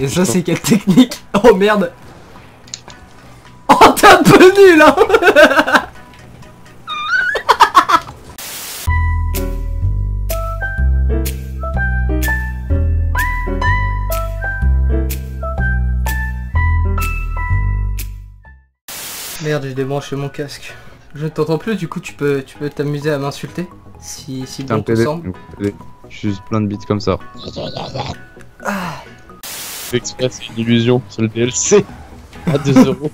Et putain. Ça c'est quelle technique? Oh merde. Oh t'es un peu nul hein. Merde, j'ai débranché mon casque. Je ne t'entends plus, du coup tu peux t'amuser à m'insulter si bon te semble. Juste plein de bits comme ça. Ah. L'expert c'est une illusion, c'est le DLC à 2 €.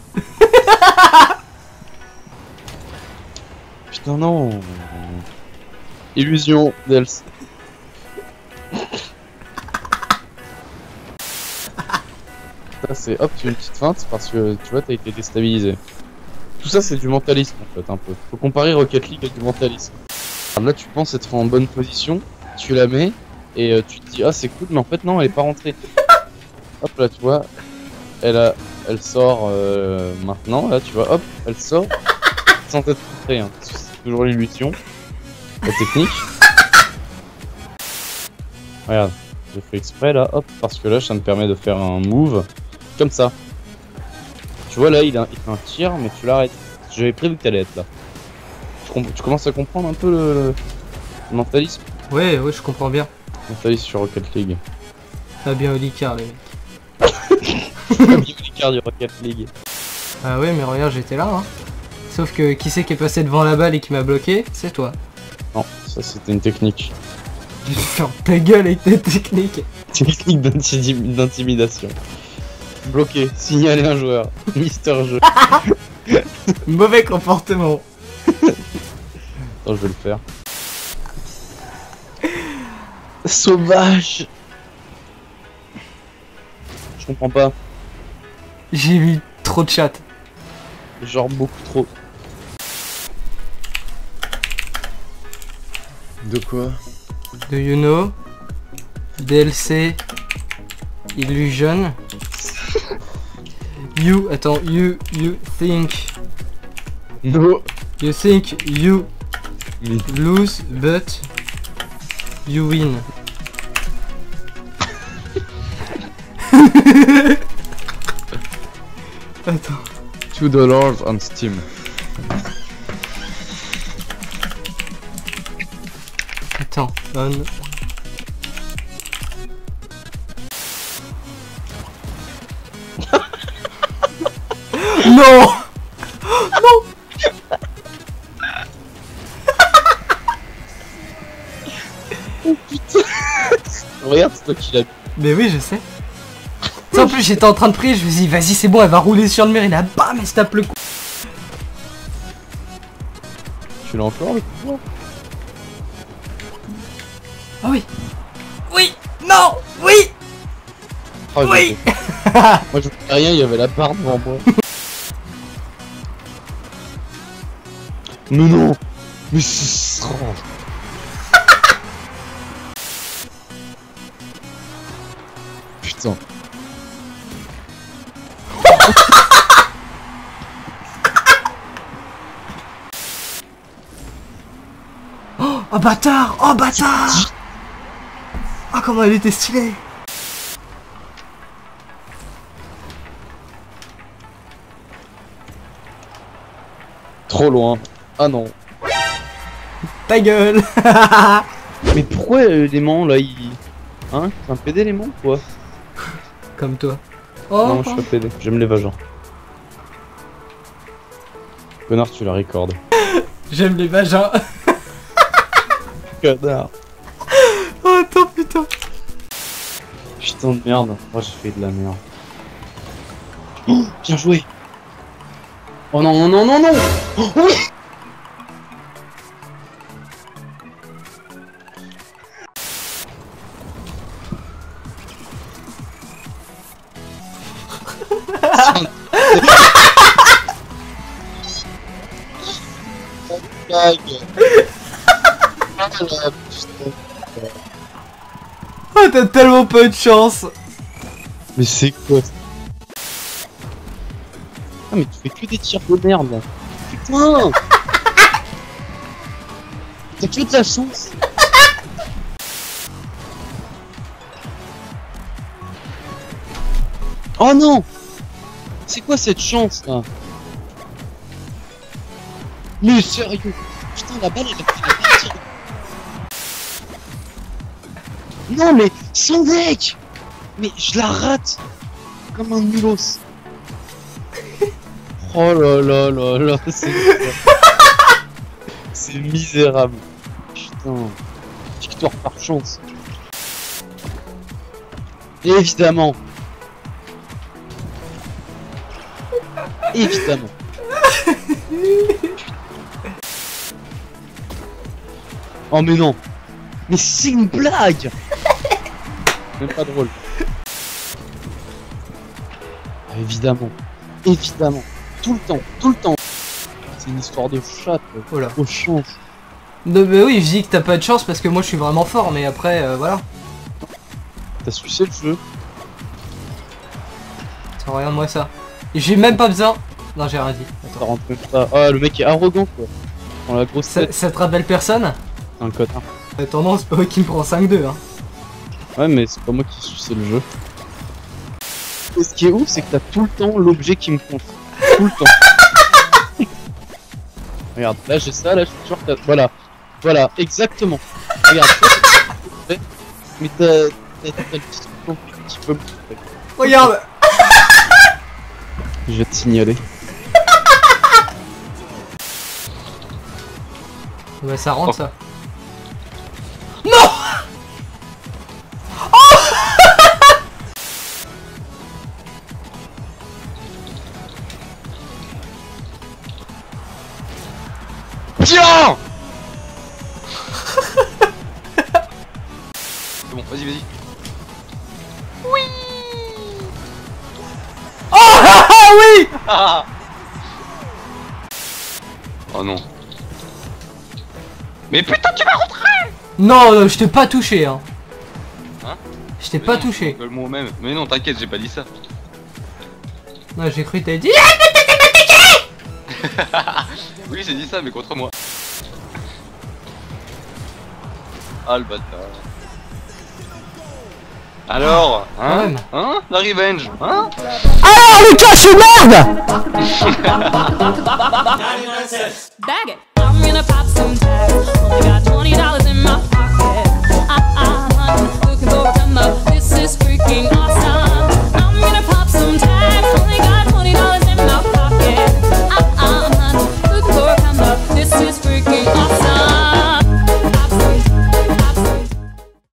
Putain non. Illusion DLC. Ça c'est hop, tu as une petite feinte parce que tu vois t'as été déstabilisé. Tout ça c'est du mentalisme en fait un peu. Faut comparer Rocket League à du mentalisme. Alors là tu penses être en bonne position, tu la mets et tu te dis ah c'est cool mais en fait non elle est pas rentrée. Hop là tu vois, elle sort maintenant, là tu vois, hop, elle sort sans être rentrée hein, c'est toujours l'illusion, la technique. Regarde, j'ai fait exprès là, hop, parce que là ça me permet de faire un move comme ça. Tu vois là il fait un tir mais tu l'arrêtes. J'avais prévu que t'allais être là. Tu commences à comprendre un peu le mentalisme. Ouais ouais je comprends bien. Mentalisme sur Rocket League. Fabien Olicard les mecs. Fabien Olicard du Rocket League. Ah ouais mais regarde j'étais là hein. Sauf que qui c'est qui est passé devant la balle et qui m'a bloqué? C'est toi. Non, ça c'était une technique. Ferme ta gueule avec tes techniques. Technique d'intimidation. Bloqué, signaler un joueur, MisterJeu. Mauvais comportement. Attends, je vais le faire. Sauvage. Je comprends pas. J'ai vu trop de chat. Genre beaucoup trop. De quoi? Do you know? DLC Illusion. You, attends, you think. No. You think you lose, but you win. Attends. $2 on Steam. Attends, on. Non. Non. Oh putain. Regarde, c'est toi qui l'a. Mais oui, je sais. Ça, en plus, j'étais en train de prier, je me suis dit, vas-y, c'est bon, elle va rouler sur le mur, et là, bam, elle se tape le coup. Tu l'as encore le coup? Ah oui. Oui. Non. Oui. Oh, oui. Moi, je fais rien, il y avait la barre devant moi. Mais non. Mais c'est strange. Putain. Oh bâtard. Oh bâtard. Oh comment elle était stylée. Trop loin. Ah non. Ta gueule. Mais pourquoi l'aimant là il... Hein? C'est un PD l'aimant ou quoi? Comme toi. Oh, non je suis pas PD, j'aime les vagins. Connard tu la recordes. J'aime les vagins. Connard. Oh attends putain. Putain de merde, moi j'ai fait de la merde. Oh, bien joué. Oh non non non non non. Oh, oui. Oh t'as tellement peu de chance. Mais c'est quoi? Ah mais tu fais que des tirs de merde là. Putain. T'as que de la chance. Oh non! C'est quoi cette chance là? Mais sérieux! Putain, la balle elle a pris la partie! Non mais, son deck! Mais je la rate! Comme un nulos! Oh là là là là, c'est c'est misérable. Putain. Victoire par chance. Évidemment. Évidemment. Oh mais non. Mais c'est une blague. Même pas drôle. Évidemment. Évidemment. Tout le temps, tout le temps. C'est une histoire de chat, voilà. Au chance. Non mais oui, je dis que t'as pas de chance parce que moi je suis vraiment fort, mais après, voilà. T'as sucé le jeu. Attends, regarde-moi ça. J'ai même pas besoin... Non, j'ai rien dit. Attends. Ça rentre même pas... Ah, le mec est arrogant, quoi. Dans la grosse tête. Ça te rappelle personne? C'est un code, hein. Attends, non, c'est pas moi qui me prend 5-2, hein. Ouais, mais c'est pas moi qui sucé le jeu. Et ce qui est ouf, c'est que t'as tout le temps l'objet qui me compte. Tout le temps. Regarde, là j'ai ça, là je suis sûr que t'as... Voilà, voilà, exactement. Regarde, mais t'as le petit plan qui peut me... Regarde. Je vais te signaler. Bah ça rentre, oh. Ça. Non. Tiens. C'est bon, vas-y, vas-y. Oui. Oh ah, ah, oui ah. Oh non. Mais putain, tu m'as rentré. Non, je t'ai pas touché, hein. Hein? Je t'ai pas non, touché. Moi-même. Mais non, t'inquiète, j'ai pas dit ça. Non, j'ai cru que t'avais dit... Oui, j'ai dit ça, mais contre moi. Ah le bâtard. Alors, hein? Hein? La revenge? Hein? Alors, le cache merde.